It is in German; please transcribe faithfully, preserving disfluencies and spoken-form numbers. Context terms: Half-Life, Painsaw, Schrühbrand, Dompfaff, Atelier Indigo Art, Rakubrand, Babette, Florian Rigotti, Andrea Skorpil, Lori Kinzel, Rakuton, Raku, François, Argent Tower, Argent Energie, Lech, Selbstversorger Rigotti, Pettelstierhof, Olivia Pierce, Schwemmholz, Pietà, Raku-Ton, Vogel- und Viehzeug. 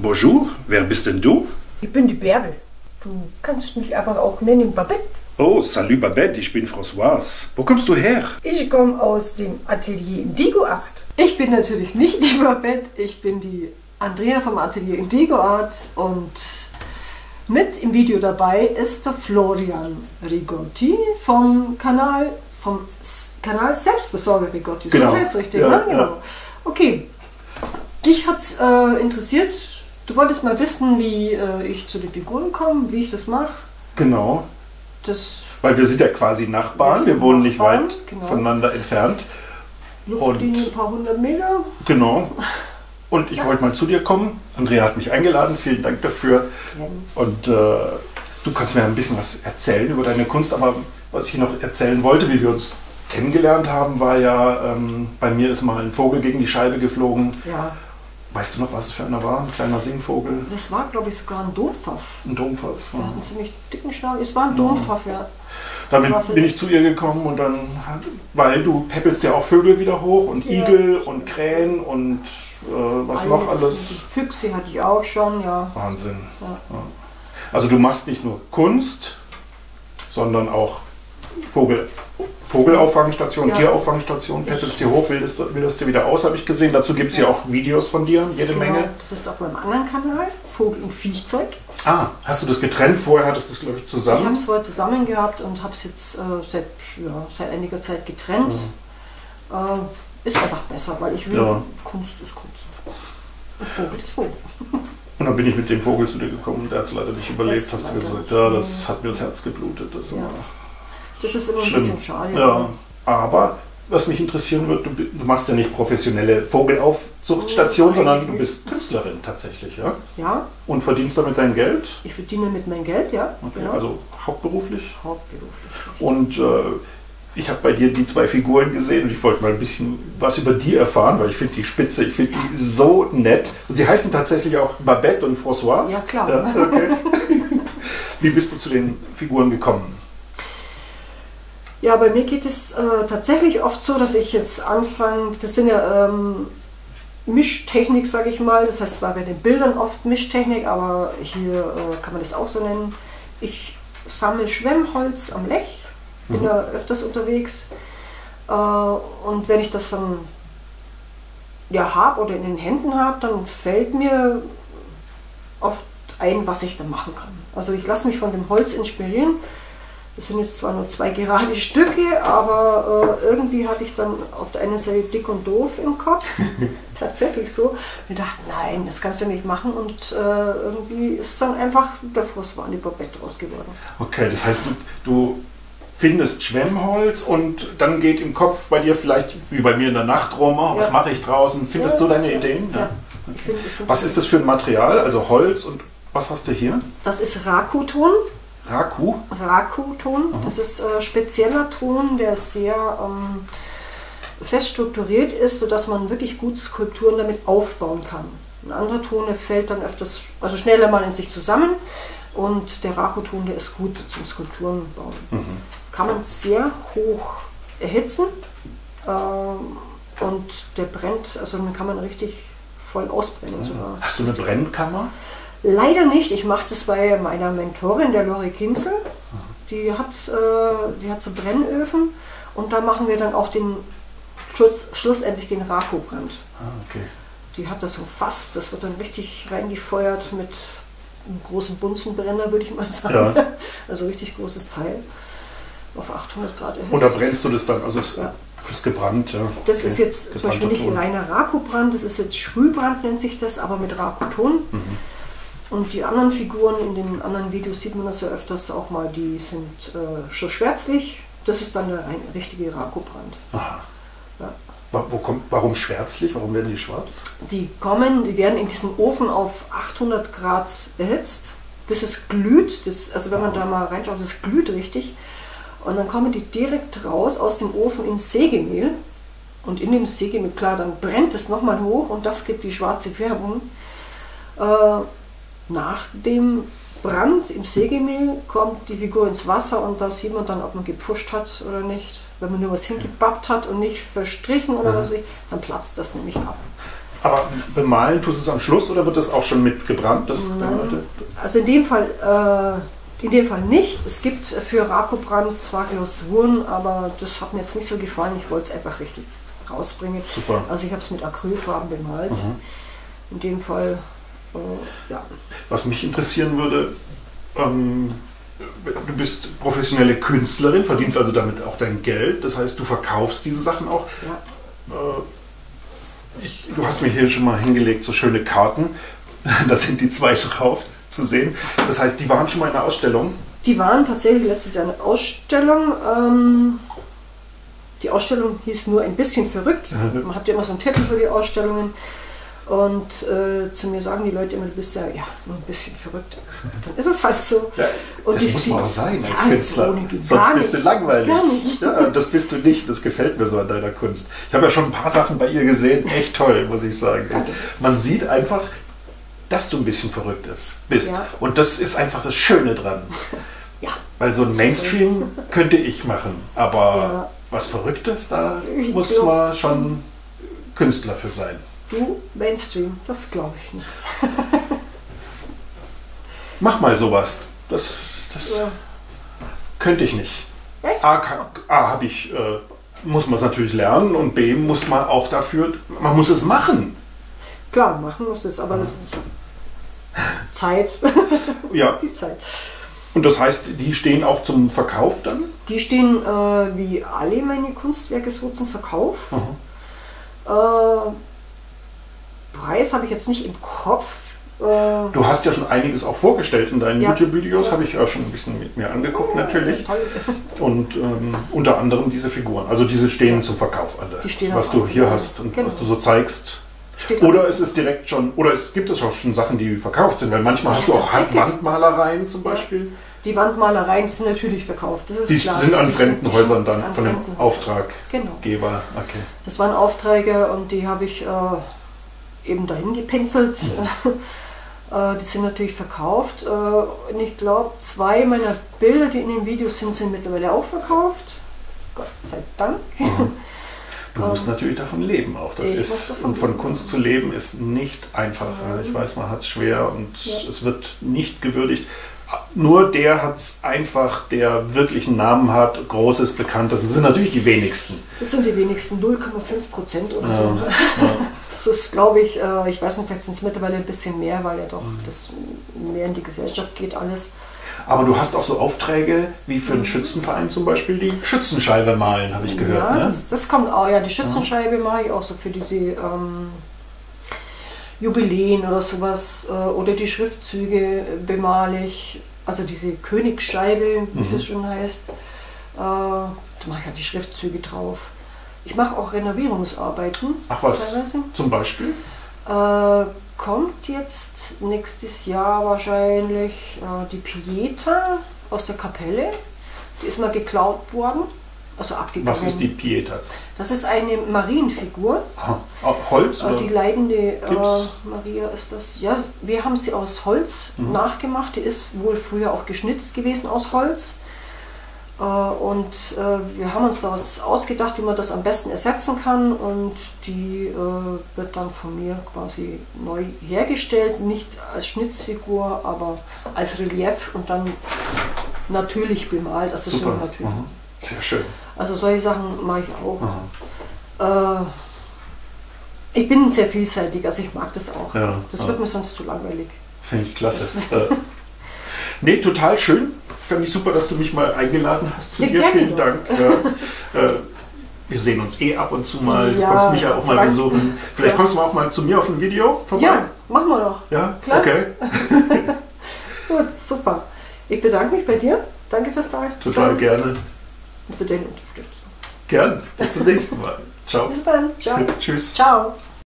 Bonjour, wer bist denn du? Ich bin die Bärbel. Du kannst mich aber auch nennen Babette. Oh, salut Babette, ich bin François. Wo kommst du her? Ich komme aus dem Atelier Indigo Art. Ich bin natürlich nicht die Babette, ich bin die Andrea vom Atelier Indigo Art und mit im Video dabei ist der Florian Rigotti vom Kanal, vom Kanal Selbstversorger Rigotti. Genau. So heißt es richtig, ja, ne? Genau. Ja. Okay, dich hat es äh, interessiert, du wolltest mal wissen, wie äh, ich zu den Figuren komme, wie ich das mache. Genau. Das Weil wir sind ja quasi Nachbarn, wir wohnen nicht weit genau. voneinander entfernt. Luftlinie ein paar hundert Meter. Genau. Und ich ja. wollte mal zu dir kommen. Andrea hat mich eingeladen, vielen Dank dafür. Ja. Und äh, du kannst mir ein bisschen was erzählen über deine Kunst. Aber was ich noch erzählen wollte, wie wir uns kennengelernt haben, war ja, ähm, bei mir ist mal ein Vogel gegen die Scheibe geflogen. Ja. Weißt du noch, was es für einer war? Ein kleiner Singvogel? Das war, glaube ich, sogar ein Dompfaff. Ein Dompfaff. Ja. Der hat einen ziemlich dicken Schnabel. Es war ein Dompfaff, ja. ja. Damit bin ich zu ihr gekommen und dann, weil du peppelst ja auch Vögel wieder hoch und ja. Igel und Krähen und äh, was alles, noch alles. Füchse hatte ich auch schon, ja. Wahnsinn. Ja. Ja. Also du machst nicht nur Kunst, sondern auch Vogel. Vogelauffangstationen, ja. Tierauffangstationen, Pettelstierhof, wildest du wieder aus, habe ich gesehen. Dazu gibt es ja. ja auch Videos von dir, jede genau. Menge. Das ist auf meinem anderen Kanal, Vogel- und Viehzeug. Ah, hast du das getrennt? Vorher hattest du es, glaube ich, zusammen? Ich habe es vorher zusammen gehabt und habe es jetzt äh, seit, ja, seit einiger Zeit getrennt. Mhm. Äh, ist einfach besser, weil ich will, ja. Kunst ist Kunst. Und Vogel ist Vogel. Und dann bin ich mit dem Vogel zu dir gekommen, der hat es leider nicht überlebt, das hast du gesagt. Ja, das ja. hat mir das Herz geblutet. Das ja. Das ist immer ein Schlimm. bisschen schade. Ja. Aber was mich interessieren wird, du, du machst ja nicht professionelle Vogelaufzuchtstation, sondern du bist Künstlerin tatsächlich, ja? Ja. Und verdienst damit dein Geld? Ich verdiene mit meinem Geld, ja. Okay. Genau. Also hauptberuflich? Hauptberuflich. Und äh, ich habe bei dir die zwei Figuren gesehen und ich wollte mal ein bisschen was über die erfahren, weil ich finde die spitze, ich finde die so nett. Und sie heißen tatsächlich auch Babette und François. Ja, klar. Ja, okay. Wie bist du zu den Figuren gekommen? Ja, bei mir geht es äh, tatsächlich oft so, dass ich jetzt anfange, das sind ja ähm, Mischtechnik, sage ich mal, das heißt zwar bei den Bildern oft Mischtechnik, aber hier äh, kann man das auch so nennen. Ich sammle Schwemmholz am Lech, bin mhm. da öfters unterwegs äh, und wenn ich das dann ja habe oder in den Händen habe, dann fällt mir oft ein, was ich da machen kann. Also ich lasse mich von dem Holz inspirieren. Das sind jetzt zwar nur zwei gerade Stücke, aber äh, irgendwie hatte ich dann auf der einen Seite dick und doof im Kopf, tatsächlich so. Ich dachte, nein, das kannst du nicht machen und äh, irgendwie ist dann einfach der Frust war an die Babette raus geworden. Okay, das heißt, du, du findest Schwemmholz und dann geht im Kopf bei dir vielleicht, wie bei mir in der Nacht rum, oh, ja. was mache ich draußen, findest ja, du deine ja, Ideen? Ja. Ja. Okay. Ich find, ich find was ist das für ein Material, also Holz und was hast du hier? Das ist Rakuton. Raku? Raku-Ton, das ist äh, spezieller Ton, der sehr ähm, fest strukturiert ist, sodass man wirklich gut Skulpturen damit aufbauen kann. Ein anderer Ton, der fällt dann öfters, also schneller mal in sich zusammen und der Raku-Ton, der ist gut zum Skulpturen bauen. Mhm. Kann man sehr hoch erhitzen äh, und der brennt, also dann kann man richtig voll ausbrennen. Mhm. Sogar. Hast du eine Brennkammer? Leider nicht. Ich mache das bei meiner Mentorin, der Lori Kinzel. Die hat, äh, die hat so Brennöfen und da machen wir dann auch den Schluss, schlussendlich den Rakubrand. Ah, okay. Die hat das so Fass, das wird dann richtig reingefeuert mit einem großen Bunsenbrenner, würde ich mal sagen. Ja. Also richtig großes Teil auf achthundert Grad erhitzt. Und da brennst du das dann? Also ja. Das gebrannt, ja. Das okay. ist jetzt Gebrannter zum Beispiel nicht Ton. Reiner Rakubrand, das ist jetzt Schrühbrand nennt sich das, aber mit Rakuton. Mhm. Und die anderen Figuren in den anderen Videos sieht man das ja öfters auch mal, die sind äh, schon schwärzlich. Das ist dann der richtige Rakubrand. Aha. Ja. Wo kommt, warum schwärzlich? Warum werden die schwarz? Die kommen, die werden in diesen Ofen auf achthundert Grad erhitzt, bis es glüht. Das, also wenn man wow. da mal reinschaut, das glüht richtig. Und dann kommen die direkt raus aus dem Ofen ins Sägemehl. Und in dem Sägemehl, klar, dann brennt es nochmal hoch und das gibt die schwarze Färbung. Äh, Nach dem Brand im Sägemehl kommt die Figur ins Wasser und da sieht man dann, ob man gepfuscht hat oder nicht. Wenn man nur was hingepappt hat und nicht verstrichen oder was, mhm. dann platzt das nämlich ab. Aber bemalen tust du es am Schluss oder wird das auch schon mitgebrannt? Also in dem Fall äh, in dem Fall nicht. Es gibt für Rakubrand zwar Glasuren, aber das hat mir jetzt nicht so gefallen. Ich wollte es einfach richtig rausbringen. Super. Also ich habe es mit Acrylfarben bemalt. Mhm. In dem Fall, äh, ja. Was mich interessieren würde, ähm, du bist professionelle Künstlerin, verdienst also damit auch dein Geld. Das heißt, du verkaufst diese Sachen auch. Ja. Äh, Ich, du hast mir hier schon mal hingelegt, so schöne Karten. Da sind die zwei drauf zu sehen. Das heißt, die waren schon mal in der Ausstellung? Die waren tatsächlich letztes Jahr in der Ausstellung. Ähm, die Ausstellung hieß nur ein bisschen verrückt. Man hat ja immer so einen Titel für die Ausstellungen. Und äh, zu mir sagen die Leute immer, du bist ja, ja ein bisschen verrückt. Dann ist es halt so. Ja, und das die, muss man auch sein als ja, Künstler. Sonst bist du langweilig. Gar nicht. Ja, das bist du nicht. Das gefällt mir so an deiner Kunst. Ich habe ja schon ein paar Sachen bei ihr gesehen. Echt toll, muss ich sagen. Und man sieht einfach, dass du ein bisschen verrückt bist. Ja. Und das ist einfach das Schöne dran. Ja. Weil so ein Mainstream könnte ich machen. Aber ja. was Verrücktes, da ich muss glaub. man schon Künstler für sein. Du, Mainstream, das glaube ich nicht. Mach mal sowas. Das, das ja. könnte ich nicht. Echt? A, A habe ich, äh, muss man es natürlich lernen und B muss man auch dafür, man muss es machen. Klar, machen muss es, aber das ist Zeit. Ja. Die Zeit. Und das heißt, die stehen auch zum Verkauf dann? Die stehen äh, wie alle meine Kunstwerke so zum Verkauf. Mhm. Äh, Preis habe ich jetzt nicht im Kopf. Äh du hast ja schon einiges auch vorgestellt in deinen ja. YouTube-Videos, ja. habe ich auch schon ein bisschen mit mir angeguckt oh, natürlich. Toll. Und ähm, unter anderem diese Figuren, also diese stehen ja. zum Verkauf alle, die stehen was du hier Ort. hast und genau. was du so zeigst. Steht oder ist es direkt schon, oder es gibt es auch schon Sachen, die verkauft sind, weil manchmal ja, hast du auch Wandmalereien zum Beispiel. Die Wandmalereien sind natürlich verkauft. Das ist die klar. sind an Fremdenhäusern dann an von dem Auftraggeber. Genau. Okay. Das waren Aufträge und die habe ich... Äh, eben dahin gepinselt. Ja. Die sind natürlich verkauft. Und ich glaube, zwei meiner Bilder, die in den Videos sind, sind mittlerweile auch verkauft. Gott sei Dank. Mhm. Du musst ähm, natürlich davon leben auch. Das ist, und von leben. Kunst zu leben ist nicht einfach. Mhm. Ich weiß, man hat es schwer und ja. es wird nicht gewürdigt. Nur der hat es einfach, der wirklich einen Namen hat, Großes, Bekanntes. Das sind natürlich die wenigsten. Das sind die wenigsten, null Komma fünf Prozent oder ja. so. Ja. Das ist, glaube ich, äh, ich weiß nicht, vielleicht sind es mittlerweile ein bisschen mehr, weil ja doch mhm. das mehr in die Gesellschaft geht alles. Aber du hast auch so Aufträge, wie für den Schützenverein zum Beispiel, die Schützenscheibe malen, habe ich gehört. Ja, ne? das, das kommt auch, ja, die Schützenscheibe mhm. mache ich auch so für diese ähm, Jubiläen oder sowas. Äh, oder die Schriftzüge bemale ich, also diese Königsscheibe, wie mhm. es schon heißt. Äh, da mache ich halt die Schriftzüge drauf. Ich mache auch Renovierungsarbeiten. Ach was, teilweise. Zum Beispiel? Äh, kommt jetzt nächstes Jahr wahrscheinlich äh, die Pietà aus der Kapelle. Die ist mal geklaut worden, also abgegangen. Was ist die Pietà? Das ist eine Marienfigur. Ah, Holz? Oder? Die leidende äh, Maria ist das. Ja, wir haben sie aus Holz mhm. nachgemacht. Die ist wohl früher auch geschnitzt gewesen aus Holz. Und äh, wir haben uns da was ausgedacht, wie man das am besten ersetzen kann und die äh, wird dann von mir quasi neu hergestellt, nicht als Schnitzfigur, aber als Relief und dann natürlich bemalt, also so natürlich. Mhm. Sehr schön. Also solche Sachen mache ich auch. Mhm. Äh, ich bin sehr vielseitig, also ich mag das auch. Ja, das ja. wird mir sonst zu langweilig. Finde ich klasse. Nee, total schön. Fand ich super, dass du mich mal eingeladen hast zu ja, dir. Vielen doch. Dank. Ja. Äh, wir sehen uns eh ab und zu mal. Ja, du kannst mich ja auch mal besuchen. Vielleicht ja. kommst du auch mal zu mir auf ein Video vorbei. Ja, machen wir doch. Ja, klar. Okay. Gut, super. Ich bedanke mich bei dir. Danke fürs Tag. Total Danke. gerne. Und für deine Unterstützung. Gern. Bis zum nächsten Mal. Ciao. Bis dann. Ciao. Tschüss. Ciao.